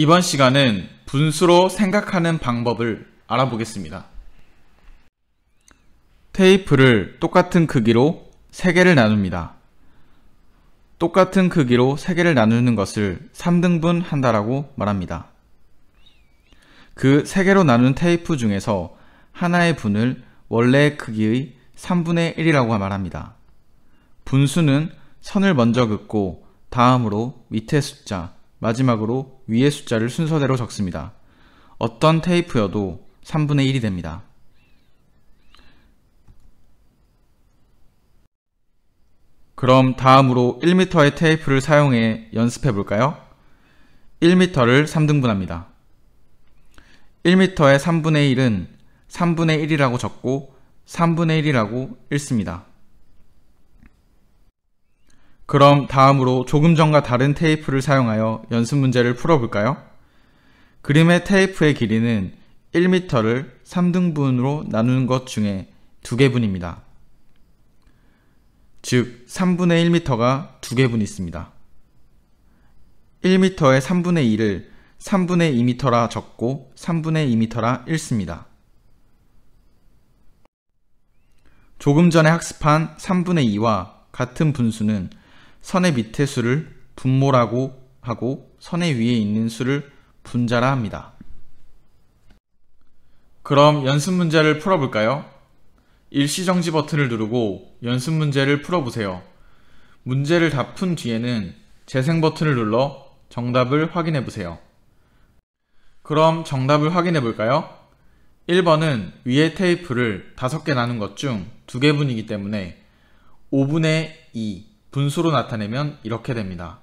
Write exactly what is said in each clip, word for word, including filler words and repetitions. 이번 시간은 분수로 생각하는 방법을 알아보겠습니다. 테이프를 똑같은 크기로 세 개를 나눕니다. 똑같은 크기로 세 개를 나누는 것을 삼 등분 한다라고 말합니다. 그 세 개로 나눈 테이프 중에서 하나의 분을 원래의 크기의 삼분의 일이라고 말합니다. 분수는 선을 먼저 긋고 다음으로 밑의 숫자, 마지막으로 위의 숫자를 순서대로 적습니다. 어떤 테이프여도 삼분의 일이 됩니다. 그럼 다음으로 일 미터의 테이프를 사용해 연습해 볼까요? 일 미터를 삼 등분합니다. 일 미터의 삼분의 일은 삼분의 일이라고 적고 삼분의 일이라고 읽습니다. 그럼 다음으로 조금 전과 다른 테이프를 사용하여 연습 문제를 풀어볼까요? 그림의 테이프의 길이는 일 미터를 삼 등분으로 나누는 것 중에 두 개분입니다. 즉 삼분의 일 미터가 두 개분 있습니다. 일 미터의 삼분의 일을 삼분의 이 미터라 적고 삼분의 이 미터라 읽습니다. 조금 전에 학습한 삼분의 이와 같은 분수는 선의 밑의 수를 분모라고 하고 선의 위에 있는 수를 분자라 합니다. 그럼 연습 문제를 풀어볼까요? 일시정지 버튼을 누르고 연습 문제를 풀어보세요. 문제를 다 푼 뒤에는 재생 버튼을 눌러 정답을 확인해보세요. 그럼 정답을 확인해볼까요? 일 번은 위의 테이프를 다섯 개 나눈 것 중 두 개분이기 때문에 오분의 이 분수로 나타내면 이렇게 됩니다.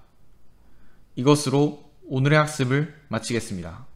이것으로 오늘의 학습을 마치겠습니다.